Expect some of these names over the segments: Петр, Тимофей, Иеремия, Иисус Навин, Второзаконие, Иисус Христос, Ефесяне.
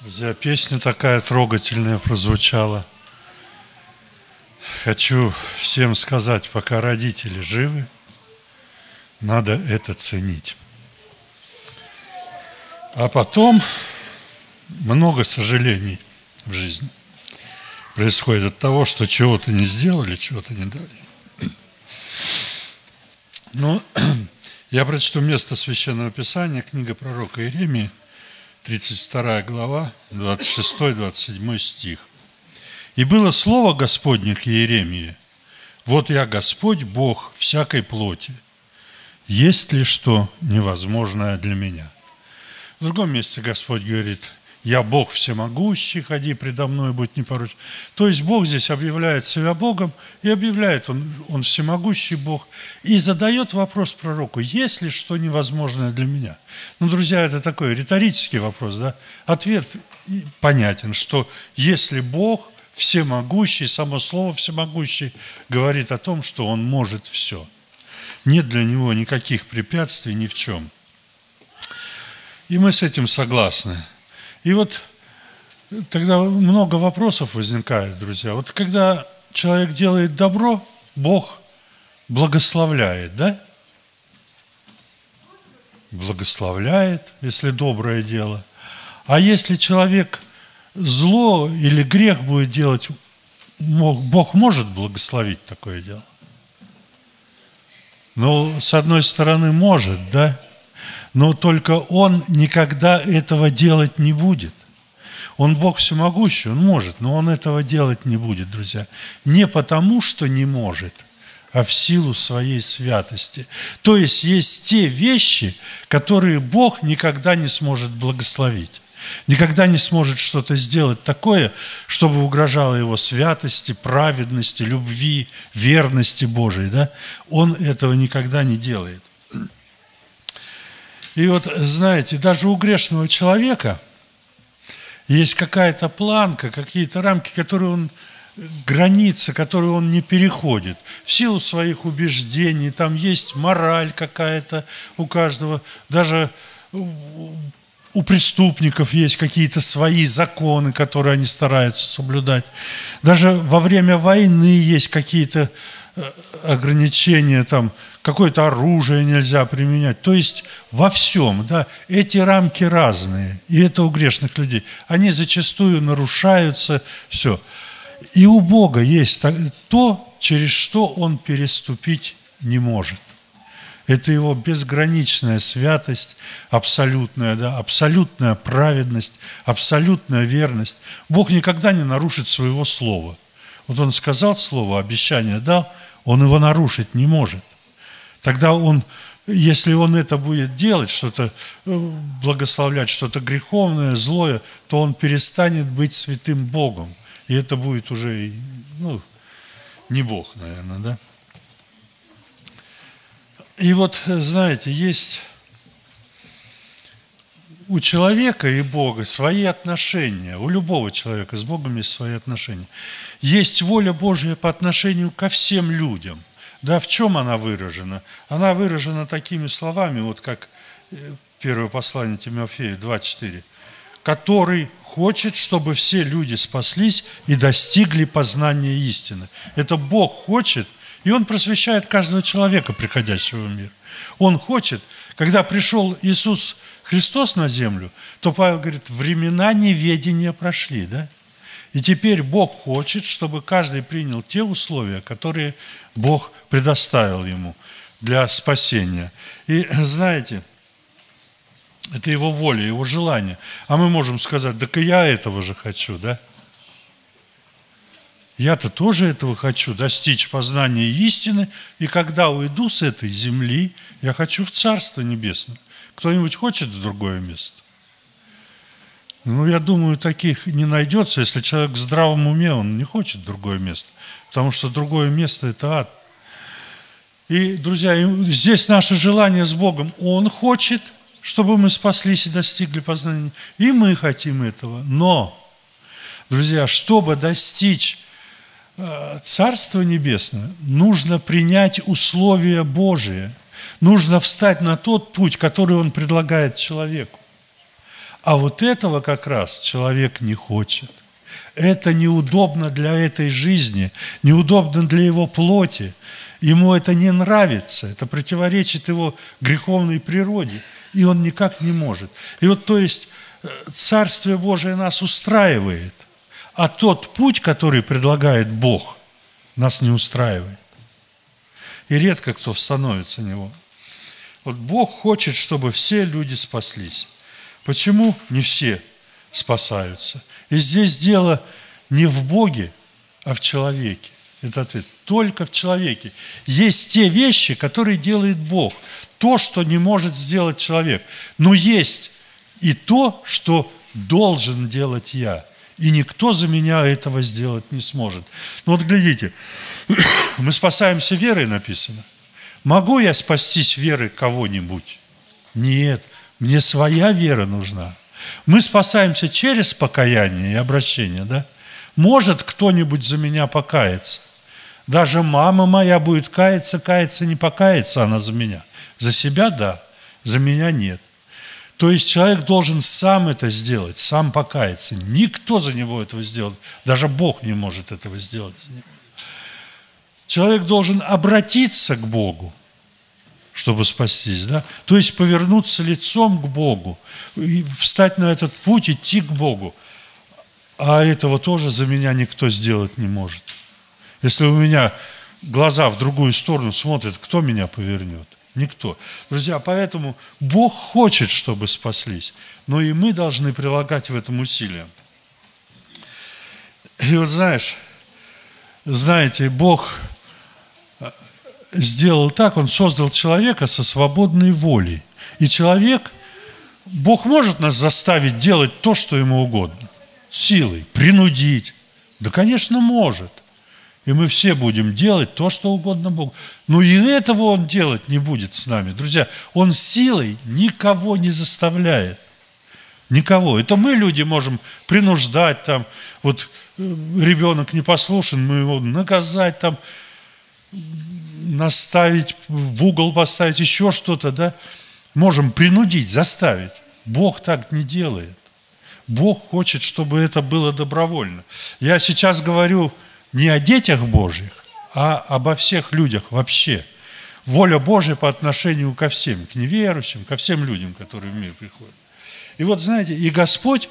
Друзья, песня такая трогательная прозвучала. Хочу всем сказать, пока родители живы, надо это ценить. А потом много сожалений в жизни происходит от того, что чего-то не сделали, чего-то не дали. Но я прочту место Священного Писания, книга пророка Иеремии, 32 глава, 26-27 стих. «И было слово Господне к Иеремии: вот я Господь, Бог всякой плоти. Есть ли что невозможное для меня?» В другом месте Господь говорит: «Я Бог всемогущий, ходи предо мной, будь непорочен». То есть Бог здесь объявляет себя Богом, и объявляет Он всемогущий Бог, и задает вопрос пророку: есть ли что невозможное для меня? Ну, друзья, это такой риторический вопрос, да? Ответ понятен, что если Бог всемогущий, само слово всемогущий говорит о том, что Он может все. Нет для Него никаких препятствий ни в чем. И мы с этим согласны. И вот тогда много вопросов возникает, друзья. Вот когда человек делает добро, Бог благословляет, да? Благословляет, если доброе дело. А если человек зло или грех будет делать, Бог может благословить такое дело? Ну, с одной стороны, может, да? Но только Он никогда этого делать не будет. Он Бог всемогущий, Он может, но Он этого делать не будет, друзья. Не потому, что не может, а в силу своей святости. То есть есть те вещи, которые Бог никогда не сможет благословить. Никогда не сможет что-то сделать такое, чтобы угрожало Его святости, праведности, любви, верности Божией, да? Он этого никогда не делает. И вот, знаете, даже у грешного человека есть какая-то планка, какие-то рамки, которые он, границы, которые он не переходит. В силу своих убеждений, там есть мораль какая-то у каждого, даже у преступников есть какие-то свои законы, которые они стараются соблюдать. Даже во время войны есть какие-то ограничения, там, какое-то оружие нельзя применять. То есть во всем, да, эти рамки разные, и это у грешных людей. Они зачастую нарушаются, все. И у Бога есть то, через что Он переступить не может. Это Его безграничная святость, абсолютная, да, абсолютная праведность, абсолютная верность. Бог никогда не нарушит своего слова. Вот Он сказал слово, обещание дал, Он его нарушить не может. Тогда Он, если Он это будет делать, что-то благословлять, что-то греховное, злое, то Он перестанет быть святым Богом. И это будет уже, ну, не Бог, наверное, да? И вот, знаете, есть у человека и Бога свои отношения, у любого человека с Богом есть свои отношения. Есть воля Божья по отношению ко всем людям. Да, в чем она выражена? Она выражена такими словами, вот как первое послание Тимофея 2:4, который хочет, чтобы все люди спаслись и достигли познания истины. Это Бог хочет, и Он просвещает каждого человека, приходящего в мир. Он хочет, когда пришел Иисус Христос на землю, то Павел говорит, времена неведения прошли, да? И теперь Бог хочет, чтобы каждый принял те условия, которые Бог предоставил ему для спасения. И знаете, это Его воля, Его желание. А мы можем сказать, так и я этого же хочу, да? Я-то тоже этого хочу, достичь познания истины, и когда уйду с этой земли, я хочу в Царство Небесное. Кто-нибудь хочет в другое место? Ну, я думаю, таких не найдется, если человек в здравом уме, он не хочет в другое место, потому что другое место – это ад. И, друзья, здесь наше желание с Богом. Он хочет, чтобы мы спаслись и достигли познания, и мы хотим этого. Но, друзья, чтобы достичь Царство Небесное, нужно принять условия Божие, нужно встать на тот путь, который Он предлагает человеку. А вот этого как раз человек не хочет. Это неудобно для этой жизни, неудобно для его плоти. Ему это не нравится, это противоречит его греховной природе, и он никак не может. И вот, то есть, Царствие Божие нас устраивает, а тот путь, который предлагает Бог, нас не устраивает. И редко кто становится него. Вот Бог хочет, чтобы все люди спаслись. Почему не все спасаются? И здесь дело не в Боге, а в человеке. Это ответ. Только в человеке. Есть те вещи, которые делает Бог. То, что не может сделать человек. Но есть и то, что должен делать я. И никто за меня этого сделать не сможет. Ну вот глядите, мы спасаемся верой, написано. Могу я спастись верой кого-нибудь? Нет, мне своя вера нужна. Мы спасаемся через покаяние и обращение, да? Может кто-нибудь за меня покаяться? Даже мама моя будет каяться, не покаяться она за меня. За себя – да, за меня – нет. То есть человек должен сам это сделать, сам покаяться. Никто за него этого сделать, даже Бог не может этого сделать за него. Человек должен обратиться к Богу, чтобы спастись, да? То есть повернуться лицом к Богу, и встать на этот путь, идти к Богу. А этого тоже за меня никто сделать не может. Если у меня глаза в другую сторону смотрят, кто меня повернет? Никто. Друзья, поэтому Бог хочет, чтобы спаслись, но и мы должны прилагать в этом усилия. И вот знаете, Бог сделал так, Он создал человека со свободной волей. И человек, Бог может нас заставить делать то, что ему угодно. Силой, принудить. Да, конечно, может. И мы все будем делать то, что угодно Богу. Но и этого Он делать не будет с нами. Друзья, Он силой никого не заставляет. Никого. Это мы, люди, можем принуждать там. Вот ребенок непослушен, мы его наказать там, наставить, в угол поставить, еще что-то, да. Можем принудить, заставить. Бог так не делает. Бог хочет, чтобы это было добровольно. Я сейчас говорю не о детях Божьих, а обо всех людях вообще. Воля Божья по отношению ко всем, к неверующим, ко всем людям, которые в мир приходят. И вот, знаете, и Господь,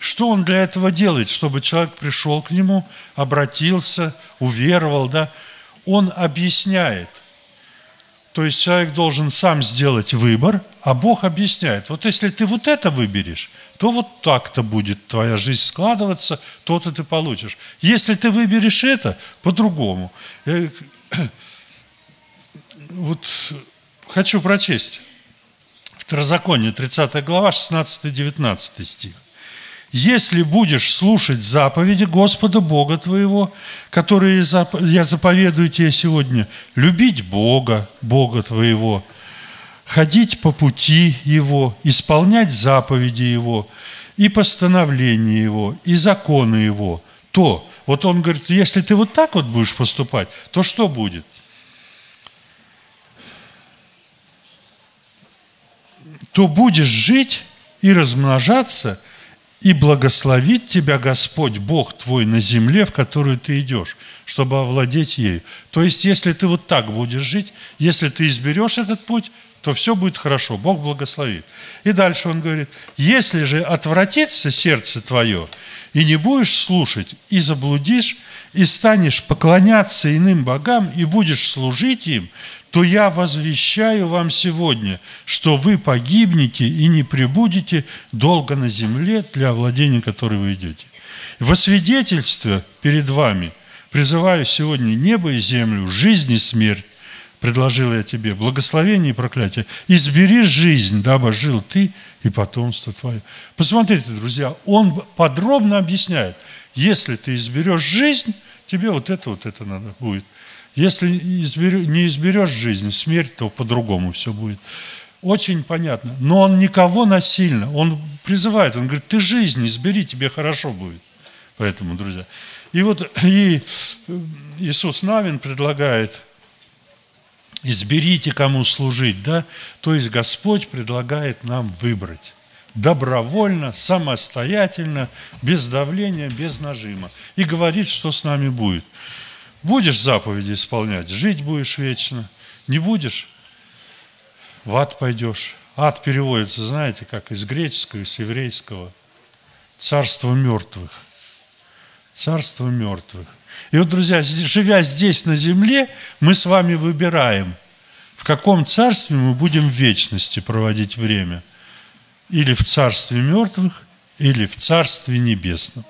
что Он для этого делает? Чтобы человек пришел к Нему, обратился, уверовал, да? Он объясняет. То есть человек должен сам сделать выбор, а Бог объясняет. Вот если ты вот это выберешь, то вот так-то будет твоя жизнь складываться, то-то ты получишь. Если ты выберешь это, по-другому. Я вот хочу прочесть Второзаконие, 30 глава, 16-19 стих. «Если будешь слушать заповеди Господа Бога твоего, которые я заповедую тебе сегодня, любить Бога, Бога твоего, ходить по пути Его, исполнять заповеди Его, и постановления Его, и законы Его, то...» Вот Он говорит, если ты вот так вот будешь поступать, то что будет? «То будешь жить и размножаться, и благословит тебя Господь, Бог твой, на земле, в которую ты идешь, чтобы овладеть ею». То есть, если ты вот так будешь жить, если ты изберешь этот путь, то все будет хорошо, Бог благословит. И дальше Он говорит, если же отвратится сердце твое, и не будешь слушать, и заблудишь, и станешь поклоняться иным богам, и будешь служить им, то я возвещаю вам сегодня, что вы погибнете и не пребудете долго на земле, для владения которой вы идете. Во свидетельство перед вами призываю сегодня небо и землю, жизнь и смерть, предложил я тебе благословение и проклятие. Избери жизнь, дабы жил ты и потомство твое. Посмотрите, друзья, Он подробно объясняет, если ты изберешь жизнь, тебе вот это надо будет. Если не изберешь жизнь, смерть, то по-другому все будет. Очень понятно. Но Он никого насильно, Он призывает, Он говорит, ты жизнь избери, тебе хорошо будет. Поэтому, друзья. И вот и Иисус Навин предлагает, изберите, кому служить, да? То есть Господь предлагает нам выбрать. добровольно, самостоятельно, без давления, без нажима. И говорит, что с нами будет. Будешь заповеди исполнять, жить будешь вечно. Не будешь, в ад пойдешь. Ад переводится, знаете, как из греческого, из еврейского. Царство мертвых. Царство мертвых. И вот, друзья, живя здесь на земле, мы с вами выбираем, в каком царстве мы будем в вечности проводить время. Или в царстве мертвых, или в царстве небесном.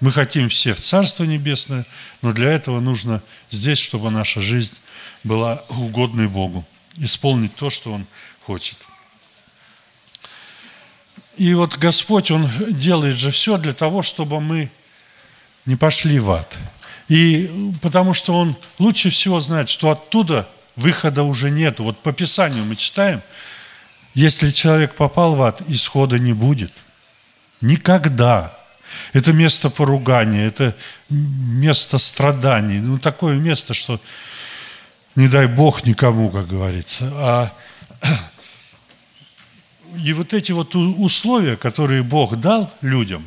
Мы хотим все в Царство Небесное, но для этого нужно здесь, чтобы наша жизнь была угодной Богу, исполнить то, что Он хочет. И вот Господь, Он делает же все для того, чтобы мы не пошли в ад. И потому что Он лучше всего знает, что оттуда выхода уже нет. Вот по Писанию мы читаем, если человек попал в ад, исхода не будет. Никогда. Это место поругания, это место страданий. Ну, такое место, что не дай Бог никому, как говорится. И вот эти вот условия, которые Бог дал людям,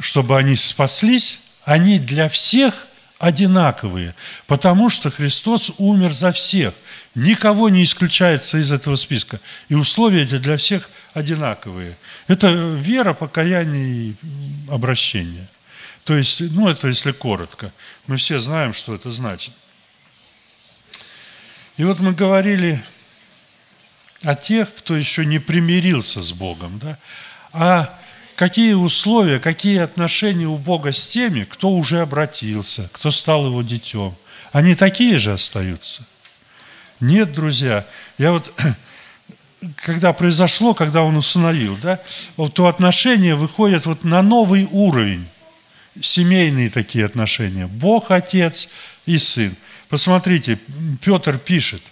чтобы они спаслись, они для всех одинаковые, потому что Христос умер за всех. Никого не исключается из этого списка. И условия эти для всех одинаковые. Это вера, покаяние и обращение. То есть, ну, это если коротко. Мы все знаем, что это значит. И вот мы говорили о тех, кто еще не примирился с Богом, да? А какие условия, какие отношения у Бога с теми, кто уже обратился, кто стал Его детем? Они такие же остаются? Нет, друзья. Я вот, когда произошло, когда он усыновил, да, то отношения выходят вот на новый уровень. Семейные такие отношения. Бог, Отец и Сын. Посмотрите, Петр пишет,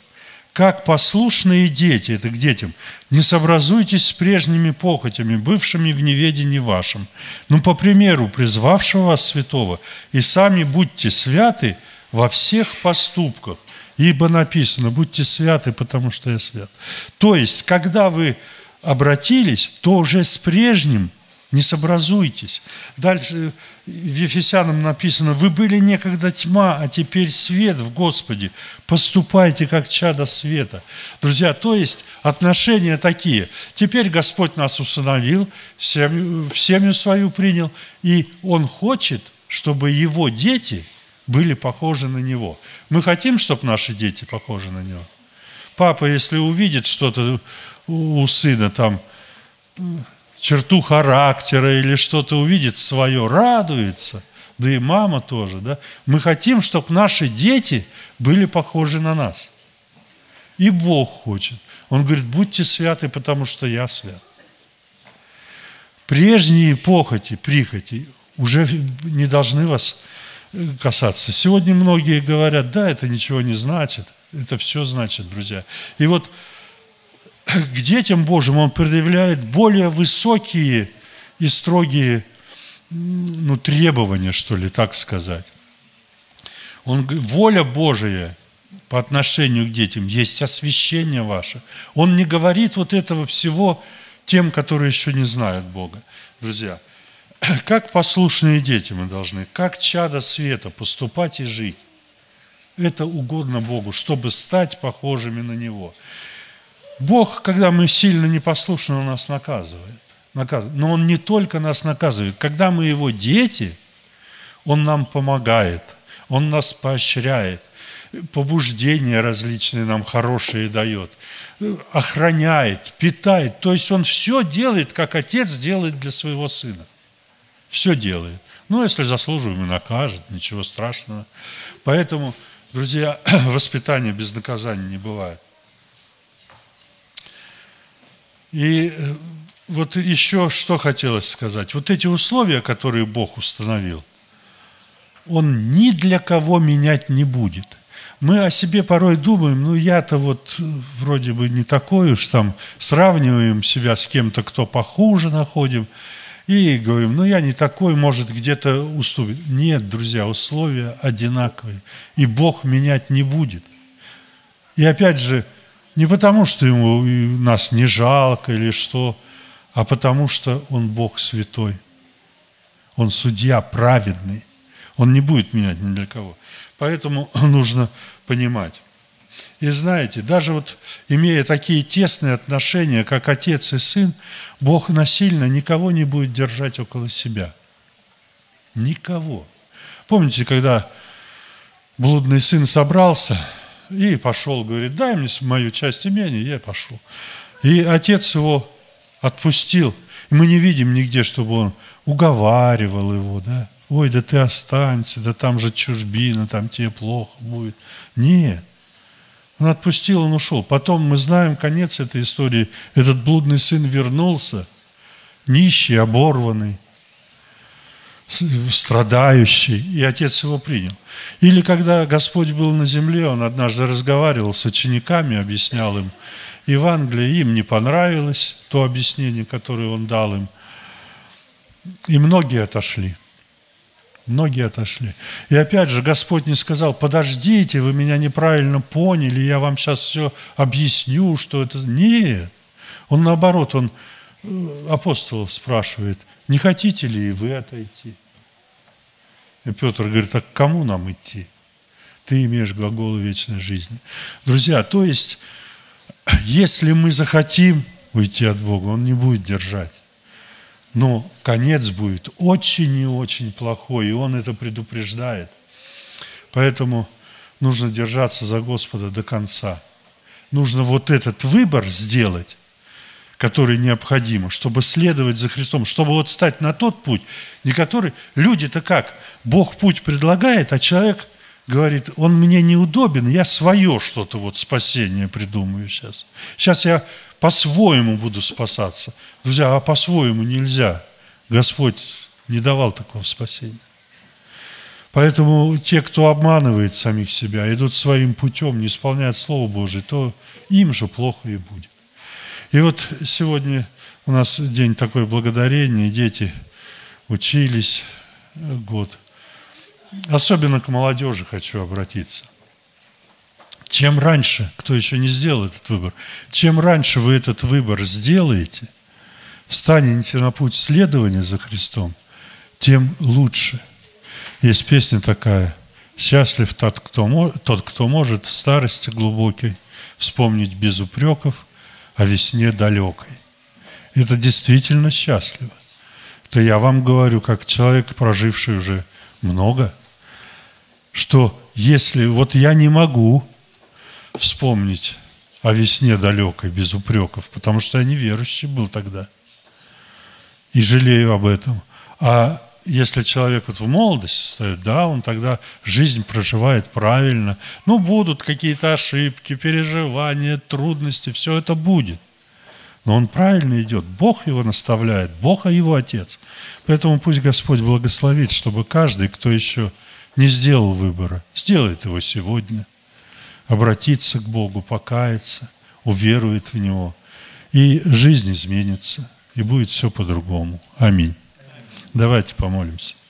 как послушные дети, это к детям, не сообразуйтесь с прежними похотями, бывшими в неведении вашем. Но по примеру призвавшего вас святого, и сами будьте святы во всех поступках. Ибо написано, будьте святы, потому что я свят. То есть, когда вы обратились, то уже с прежним не сообразуйтесь. Дальше в Ефесянам написано, вы были некогда тьма, а теперь свет в Господе. Поступайте, как чадо света. Друзья, то есть, отношения такие. Теперь Господь нас усыновил, в семью свою принял, и Он хочет, чтобы Его дети были похожи на Него. Мы хотим, чтобы наши дети похожи на Него. Папа, если увидит что-то у сына, там, черту характера или что-то увидит свое, радуется, да и мама тоже, да? Мы хотим, чтобы наши дети были похожи на нас. И Бог хочет. Он говорит, будьте святы, потому что я свят. Прежние похоти, прихоти уже не должны вас касаться. Сегодня многие говорят, да, это ничего не значит, это все значит, друзья. И вот к детям Божьим Он предъявляет более высокие и строгие, ну, требования, что ли, так сказать. Он говорит, воля Божия по отношению к детям есть освящение ваше. Он не говорит вот этого всего тем, которые еще не знают Бога, друзья. Как послушные дети мы должны, как чадо света поступать и жить. Это угодно Богу, чтобы стать похожими на Него. Бог, когда мы сильно непослушны, Он нас наказывает. Но Он не только нас наказывает. Когда мы Его дети, Он нам помогает, Он нас поощряет. Побуждения различные нам хорошие дает, охраняет, питает. То есть Он все делает, как отец делает для своего сына. Все делает. Ну, если заслуживаем, и накажет, ничего страшного. Поэтому, друзья, воспитание без наказания не бывает. И вот еще что хотелось сказать. Вот эти условия, которые Бог установил, Он ни для кого менять не будет. Мы о себе порой думаем, ну, я-то вот вроде бы не такой уж, там, сравниваем себя с кем-то, кто похуже находим. И говорим, ну, я не такой, может, где-то уступит. Нет, друзья, условия одинаковые. И Бог менять не будет. И опять же, Не потому, что ему нас не жалко или что, а потому, что он Бог святой. Он судья праведный. Он не будет менять ни для кого. Поэтому нужно понимать. И знаете, даже вот имея такие тесные отношения, как отец и сын, Бог насильно никого не будет держать около себя. Никого. Помните, когда блудный сын собрался и пошел, говорит, дай мне мою часть имения, я пошел. И отец его отпустил. И мы не видим нигде, чтобы он уговаривал его, да? Ой, да ты останься, да там же чужбина, там тебе плохо будет. Нет. Он отпустил, он ушел. Потом мы знаем конец этой истории. Этот блудный сын вернулся, нищий, оборванный, страдающий, и отец его принял. Или когда Господь был на земле, он однажды разговаривал с учениками, объяснял им Евангелие, им не понравилось то объяснение, которое он дал им. И многие отошли. Многие отошли. И опять же, Господь не сказал, подождите, вы меня неправильно поняли, я вам сейчас все объясню, что это... Нет. Он наоборот, он апостолов спрашивает, не хотите ли и вы отойти? И Петр говорит, а к кому нам идти? Ты имеешь глаголы вечной жизни. Друзья, то есть, если мы захотим уйти от Бога, он не будет держать. Но конец будет очень и очень плохой, и он это предупреждает. Поэтому нужно держаться за Господа до конца. Нужно вот этот выбор сделать, который необходим, чтобы следовать за Христом, чтобы вот стать на тот путь, не который... Люди-то как? Бог путь предлагает, а человек говорит, он мне неудобен, я свое что-то вот спасение придумаю сейчас. Сейчас я... по-своему буду спасаться. Друзья, а по-своему нельзя. Господь не давал такого спасения. Поэтому те, кто обманывает самих себя, идут своим путем, не исполняют Слово Божие, то им же плохо и будет. И вот сегодня у нас день такой благодарения, дети учились год. Особенно к молодежи хочу обратиться. Чем раньше, кто еще не сделал этот выбор, чем раньше вы этот выбор сделаете, встанете на путь следования за Христом, тем лучше. Есть песня такая, «Счастлив тот, кто может в старости глубокой вспомнить без упреков о весне далекой». Это действительно счастливо. Это я вам говорю, как человек, проживший уже много, что если вот я не могу вспомнить о весне далекой без упреков, потому что я неверующий был тогда и жалею об этом. А если человек вот в молодости встает, да, он тогда жизнь проживает правильно, но будут какие-то ошибки, переживания, трудности, все это будет. Но он правильно идет, Бог его наставляет, Бог его Отец. Поэтому пусть Господь благословит, чтобы каждый, кто еще не сделал выбора, сделает его сегодня. Обратиться к Богу, покаяться, уверует в Него. И жизнь изменится, и будет все по-другому. Аминь. Давайте помолимся.